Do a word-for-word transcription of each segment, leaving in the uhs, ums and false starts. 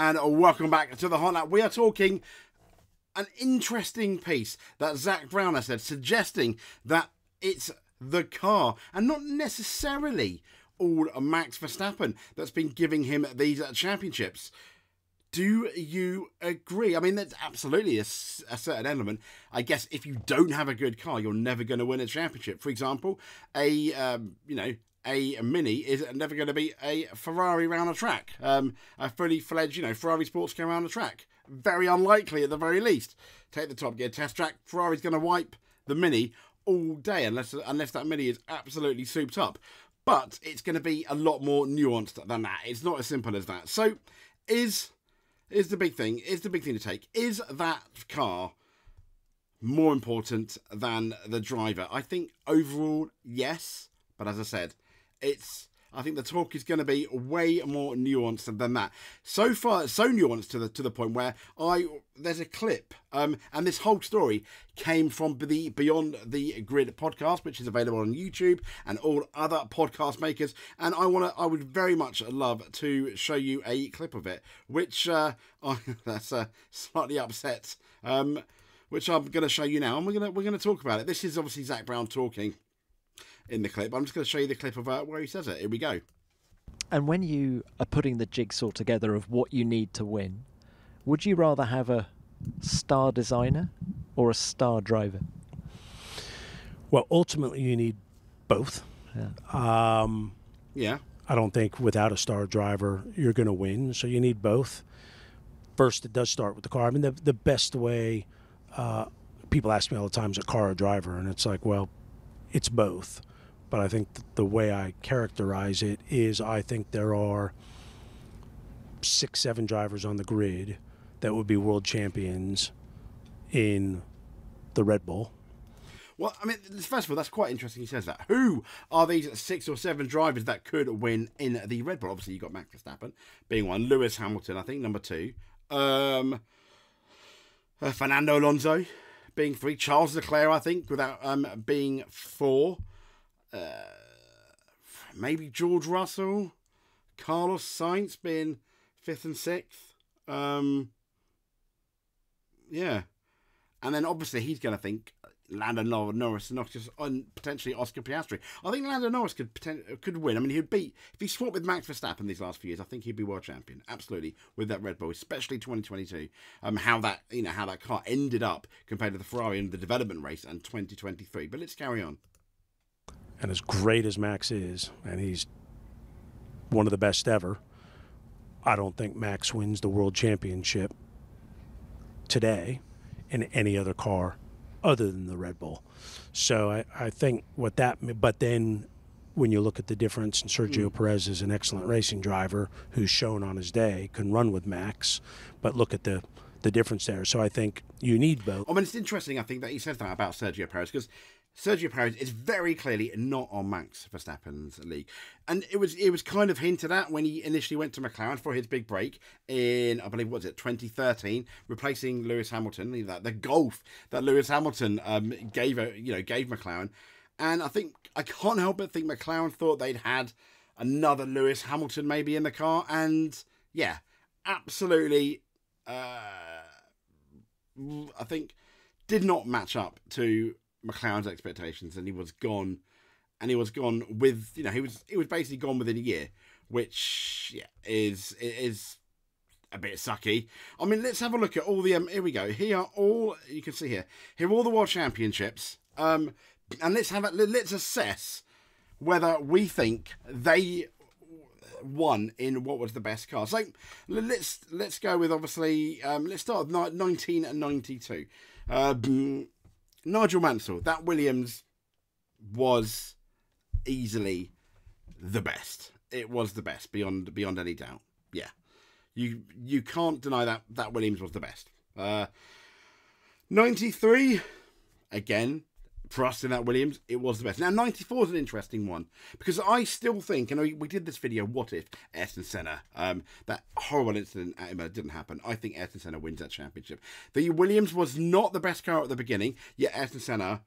and welcome back to the Hot Lap. We are talking an interesting piece that Zak Brown has said, suggesting that it's the car and not necessarily all Max Verstappen that's been giving him these championships. Do you agree? I mean, that's absolutely a, a certain element. I guess if you don't have a good car, you're never going to win a championship. For example, a, um, you know, a Mini is never going to be a Ferrari round a track. Um, a fully fledged, you know, Ferrari sports car round a track. Very unlikely at the very least. Take the Top Gear test track. Ferrari's going to wipe the Mini all day unless, unless that Mini is absolutely souped up. But it's going to be a lot more nuanced than that. It's not as simple as that. So is... Is the big thing, is the big thing to take, is that car more important than the driver? I think overall, yes. But as I said, it's, I think the talk is going to be way more nuanced than that. So far, so nuanced to the, to the point where I, there's a clip, um, and this whole story came from the Beyond the Grid podcast, which is available on YouTube and all other podcast makers. And I want to, I would very much love to show you a clip of it, which uh, I, that's uh, slightly upset, um, which I'm going to show you now, and we're gonna we're gonna talk about it. This is obviously Zak Brown talking in the clip. I'm just going to show you the clip of uh, where he says it. Here we go. And when you are putting the jigsaw together of what you need to win, would you rather have a star designer or a star driver? Well, ultimately you need both. Yeah. Um, yeah. I don't think without a star driver you're going to win, so you need both. First, it does start with the car. I mean, the, the best way, uh, people ask me all the time, is a car or driver? And it's like, well, it's both. But I think the way I characterize it is I think there are six, seven drivers on the grid that would be world champions in the Red Bull. Well, I mean, first of all, that's quite interesting he says that. Who are these six or seven drivers that could win in the Red Bull? Obviously, you've got Max Verstappen being one. Lewis Hamilton, I think, number two. Um, uh, Fernando Alonso being three. Charles Leclerc, I think, without um, being four. Uh, maybe George Russell, Carlos Sainz being fifth and sixth. Um, yeah. And then obviously he's going to think Lando Norris and potentially Oscar Piastri. I think Lando Norris could could win. I mean, he'd beat, if he swapped with Max Verstappen these last few years, I think he'd be world champion, absolutely, with that Red Bull, especially twenty twenty-two. Um, how that, you know, how that car ended up compared to the Ferrari in the development race and twenty twenty-three. But let's carry on. And as great as Max is, and he's one of the best ever, I don't think Max wins the world championship today in any other car other than the Red Bull. So I, I think what that, but then when you look at the difference, and Sergio Perez is an excellent racing driver who's shown on his day, can run with Max, but look at the, the difference there. So I think you need both. I mean, it's interesting, I think, that he says that about Sergio Perez, because Sergio Perez is very clearly not on Max Verstappen's league. And it was it was kind of hinted at when he initially went to McLaren for his big break in, I believe, what was it, twenty thirteen, replacing Lewis Hamilton, the golf that Lewis Hamilton um, gave, you know, gave McLaren. And I think, I can't help but think McLaren thought they'd had another Lewis Hamilton maybe in the car. And, yeah, absolutely, uh, I think, did not match up to McLaren's expectations, and he was gone, and he was gone with, you know, he was he was basically gone within a year, which yeah, is is a bit sucky. I mean, let's have a look at all the um, here we go. Here are all, you can see here. Here are all the world championships. Um, and let's have a, let's assess whether we think they won in what was the best car. So let's let's go with obviously. Um, let's start with nineteen ninety-two. Um, Nigel Mansell, that Williams was easily the best. It was the best beyond beyond any doubt. Yeah, you you can't deny that that Williams was the best. Uh, ninety-three, again, trust in that Williams, it was the best. Now ninety-four is an interesting one because I still think, and we, we did this video, what if Ayrton Senna, um, that horrible incident at Imola didn't happen. I think Ayrton Senna wins that championship. The Williams was not the best car at the beginning, yet Ayrton Senna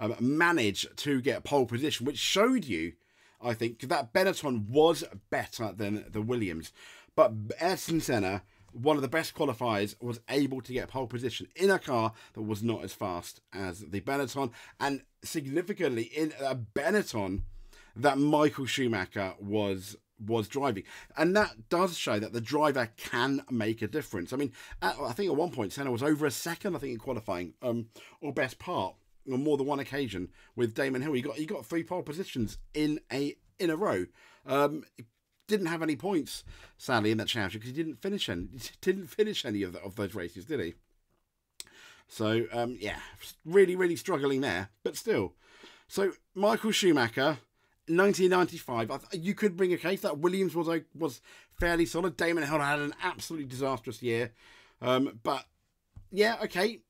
um, managed to get pole position, which showed you, I think, that Benetton was better than the Williams. But Ayrton Senna one of the best qualifiers, was able to get pole position in a car that was not as fast as the Benetton, and significantly in a Benetton that Michael Schumacher was was driving. And that does show that the driver can make a difference. I mean, at, I think at one point Senna was over a second, I think, in qualifying, um, or best part, on more than one occasion with Damon Hill. He got he got three pole positions in a in a row. Um, didn't have any points, sadly, in that championship because he didn't finish any didn't finish any of the, of those races, did he? So um, yeah, really really struggling there, but still. So Michael Schumacher. nineteen ninety-five, you could bring a case that Williams was was fairly solid. Damon Hill had an absolutely disastrous year, um, but yeah, okay,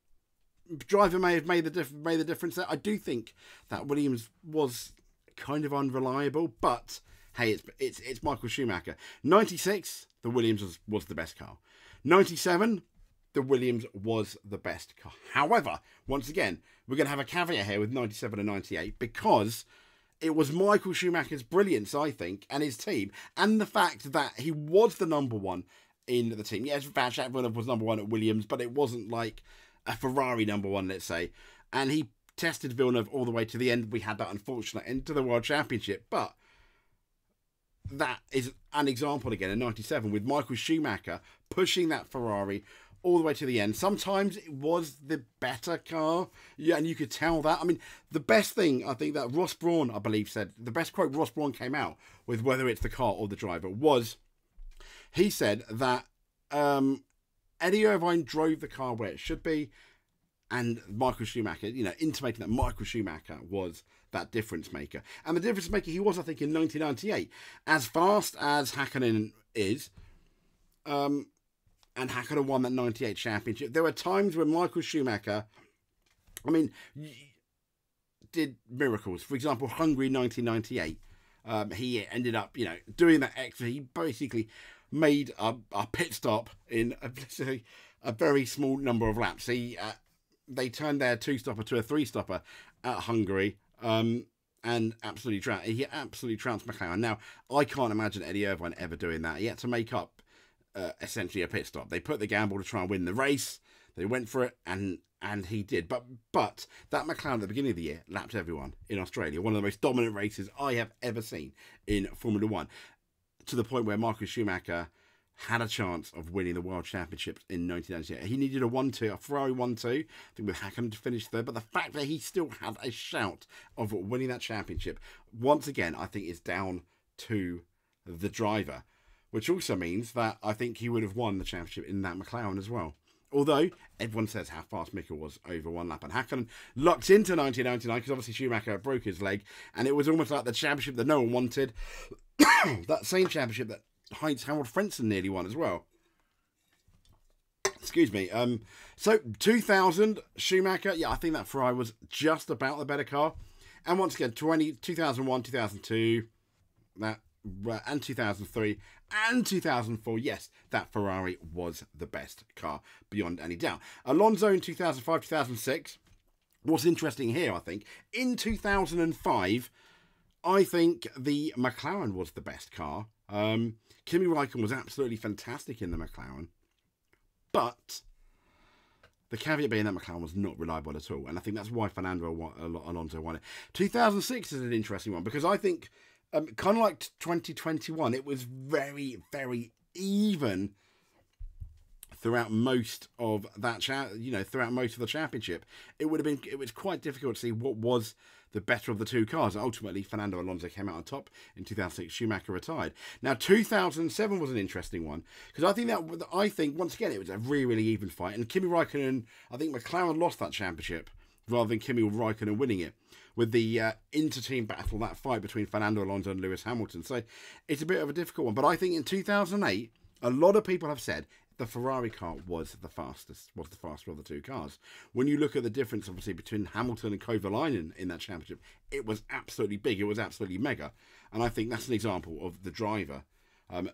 driver may have made the diff made the difference there. I do think that Williams was kind of unreliable, but hey, it's it's it's Michael Schumacher. ninety-six, the Williams was, was the best car. ninety-seven. The Williams was the best car. However, once again, we're going to have a caveat here with ninety-seven and ninety-eight because it was Michael Schumacher's brilliance, I think, and his team, and the fact that he was the number one in the team. Yes, Jacques Villeneuve was number one at Williams, but it wasn't like a Ferrari number one, let's say. And he tested Villeneuve all the way to the end. We had that unfortunate end to the World Championship, but that is an example again in ninety-seven with Michael Schumacher pushing that Ferrari all the way to the end. Sometimes it was the better car, yeah, and you could tell that. I mean, the best thing, I think, that Ross Brawn, I believe, said, the best quote Ross Brawn came out with, whether it's the car or the driver, was he said that um, Eddie Irvine drove the car where it should be, and Michael Schumacher, you know, intimating that Michael Schumacher was that difference maker. And the difference maker he was, I think, in nineteen ninety-eight. As fast as Hakkinen is, um... and Hakkinen won that ninety-eight championship. There were times when Michael Schumacher, I mean, did miracles. For example, Hungary nineteen ninety-eight. Um, he ended up, you know, doing that extra. He basically made a, a pit stop in a, a very small number of laps. He, uh, they turned their two-stopper to a three-stopper at Hungary. Um, and absolutely, tra he absolutely trounced McLaren. Now, I can't imagine Eddie Irvine ever doing that. He had to make up Uh, essentially a pit stop. They put the gamble to try and win the race. They went for it, and and he did. But but that McLaren at the beginning of the year lapped everyone in Australia. One of the most dominant races I have ever seen in Formula One, to the point where Michael Schumacher had a chance of winning the World Championships in nineteen ninety-eight. He needed a one two, a Ferrari one two, I think, with Hakkinen to finish third. But the fact that he still had a shout of winning that championship, once again, I think is down to the driver. Which also means that I think he would have won the championship in that McLaren as well. Although, everyone says how fast Mika was over one lap. And Hakkinen locked into nineteen ninety-nine because obviously Schumacher broke his leg. And it was almost like the championship that no one wanted. That same championship that Heinz-Harald Frentzen nearly won as well. Excuse me. Um, so, two thousand, Schumacher. Yeah, I think that Ferrari was just about the better car. And once again, two thousand one, two thousand two, that, and two thousand three and two thousand four, yes, that Ferrari was the best car beyond any doubt. Alonso in two thousand five, two thousand six. What's interesting here, I think, in two thousand five, I think the McLaren was the best car. Um, Kimi Räikkönen was absolutely fantastic in the McLaren, but the caveat being that McLaren was not reliable at all, and I think that's why Fernando Alonso won it. two thousand six is an interesting one because I think, Um, kind of like twenty twenty-one, it was very, very even throughout most of that, cha you know, throughout most of the championship. It would have been, it was quite difficult to see what was the better of the two cars. Ultimately, Fernando Alonso came out on top in two thousand six. Schumacher retired. Now, two thousand seven was an interesting one because I think that I think once again it was a really, really even fight. And Kimi Räikkönen, I think McLaren lost that championship rather than Kimi Räikkönen winning it, with the uh, inter-team battle, that fight between Fernando Alonso and Lewis Hamilton. So it's a bit of a difficult one. But I think in two thousand eight, a lot of people have said the Ferrari car was the fastest, was the faster of the two cars. When you look at the difference, obviously, between Hamilton and Kovalainen in that championship, it was absolutely big. It was absolutely mega. And I think that's an example of the driver, um,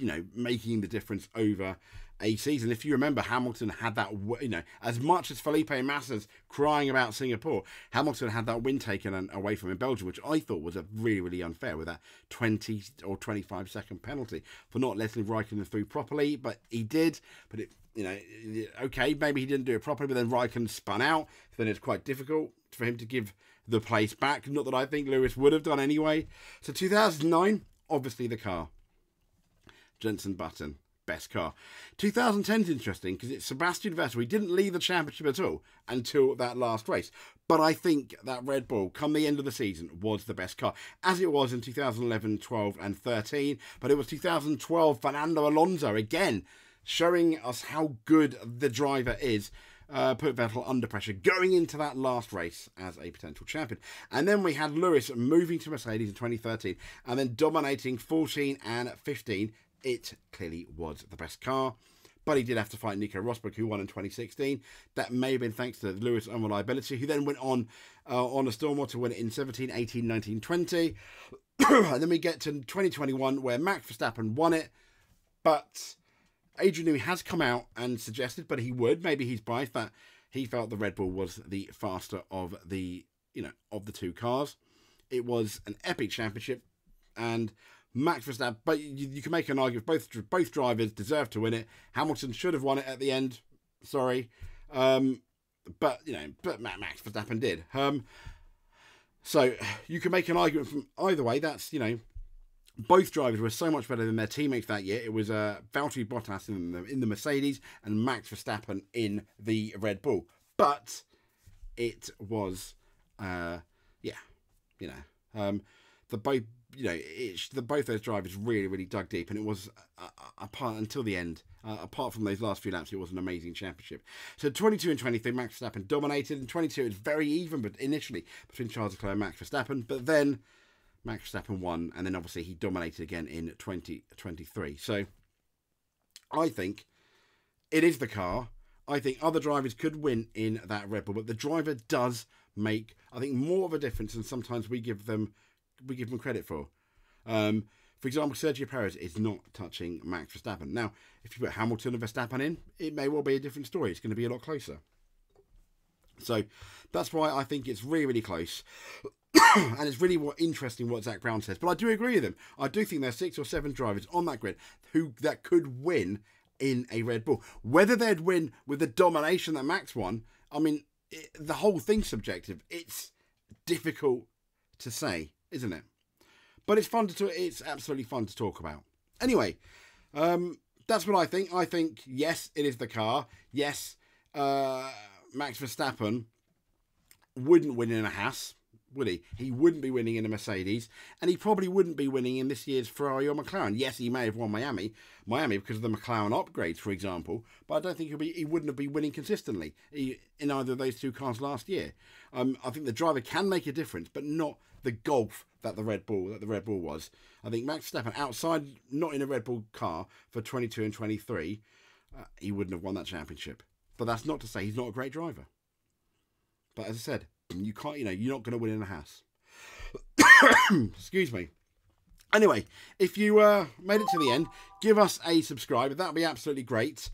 you know, making the difference over a season. If you remember, Hamilton had that, you know, as much as Felipe Massa's crying about Singapore, Hamilton had that win taken away from him in Belgium, which I thought was a really, really unfair with that twenty or twenty-five second penalty for not letting Raikkonen through properly, but he did, but it, you know, okay, maybe he didn't do it properly, but then Raikkonen spun out, so then it's quite difficult for him to give the place back, not that I think Lewis would have done anyway. So two thousand nine, obviously the car. Jenson Button, best car. two thousand ten is interesting because it's Sebastian Vettel. He didn't leave the championship at all until that last race. But I think that Red Bull, come the end of the season, was the best car, as it was in two thousand eleven, twelve and thirteen. But it was two thousand twelve, Fernando Alonso, again, showing us how good the driver is. Uh, put Vettel under pressure going into that last race as a potential champion. And then we had Lewis moving to Mercedes in twenty thirteen and then dominating fourteen and fifteen. It clearly was the best car, but he did have to fight Nico Rosberg, who won in twenty sixteen. That may have been thanks to Lewis' unreliability, who then went on uh, on a storm to win it in seventeen, eighteen, nineteen, twenty. And then we get to twenty twenty-one, where Max Verstappen won it, but Adrian Newey has come out and suggested, but he would, maybe he's biased, that he felt the Red Bull was the faster of the, you know, of the two cars. It was an epic championship, and Max Verstappen, but you, you can make an argument, both both drivers deserve to win it. Hamilton should have won it at the end, sorry, um, but you know, but Max Verstappen did. Um, so you can make an argument from either way. That's, you know, both drivers were so much better than their teammates that year. It was uh, Valtteri Bottas in the, in the Mercedes and Max Verstappen in the Red Bull. But it was, uh, yeah, you know, um, the both, you know, it, the both those drivers really, really dug deep, and it was uh, apart until the end. Uh, apart from those last few laps, it was an amazing championship. So twenty-two and twenty-three, Max Verstappen dominated. In twenty-two, it was very even, but initially between Charles Leclerc and Max Verstappen, but then Max Verstappen won, and then obviously he dominated again in twenty twenty-three. So I think it is the car. I think other drivers could win in that Red Bull, but the driver does make, I think, more of a difference than sometimes we give them we give them credit for. Um, for example, Sergio Perez is not touching Max Verstappen. Now, if you put Hamilton and Verstappen in, it may well be a different story. It's going to be a lot closer. So that's why I think it's really, really close. And it's really what interesting what Zak Brown says. But I do agree with him. I do think there's six or seven drivers on that grid who that could win in a Red Bull. Whether they'd win with the domination that Max won, I mean, it, the whole thing's subjective. It's difficult to say, isn't it? But it's fun to talk, it's absolutely fun to talk about. Anyway, um, that's what I think. I think, yes, it is the car. Yes, uh, Max Verstappen wouldn't win in a Haas, would he? He wouldn't be winning in a Mercedes, and he probably wouldn't be winning in this year's Ferrari or McLaren. Yes, he may have won Miami, Miami because of the McLaren upgrades, for example, but I don't think he'll be, he wouldn't have been winning consistently in either of those two cars last year. Um, I think the driver can make a difference, but not the gulf that the Red Bull that the Red Bull was. I think Max Verstappen outside, not in a Red Bull car for twenty-two and twenty-three, uh, he wouldn't have won that championship. But that's not to say he's not a great driver. But as I said, you can't, you know, you're not going to win in a Haas. Excuse me. Anyway, if you uh, made it to the end, give us a subscribe. That would be absolutely great.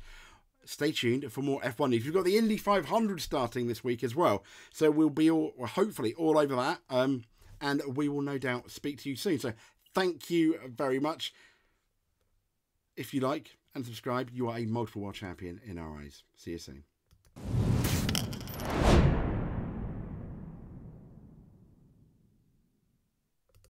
Stay tuned for more F one news. We've got the Indy five hundred starting this week as well. So we'll be all, well, hopefully all over that. Um, and we will no doubt speak to you soon. So thank you very much. If you like and subscribe, you are a multiple world champion in our eyes. See you soon.